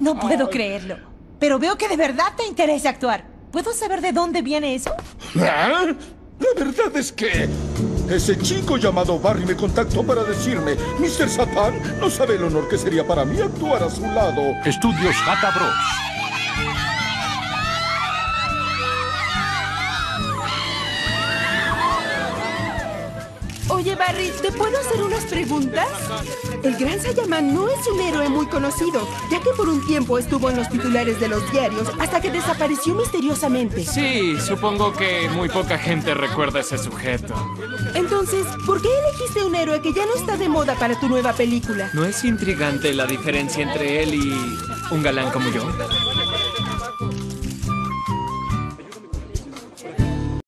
No puedo creerlo. Pero veo que de verdad te interesa actuar. ¿Puedo saber de dónde viene eso? ¿Ah? La verdad es que... ese chico llamado Barry me contactó para decirme: Mr. Satan, no sabe el honor que sería para mí actuar a su lado. Estudios Catabros. Oye, Barry, ¿te puedo hacer unas preguntas? El gran Saiyaman no es un héroe muy conocido, ya que por un tiempo estuvo en los titulares de los diarios hasta que desapareció misteriosamente. Sí, supongo que muy poca gente recuerda a ese sujeto. Entonces, ¿por qué elegiste un héroe que ya no está de moda para tu nueva película? ¿No es intrigante la diferencia entre él y un galán como yo?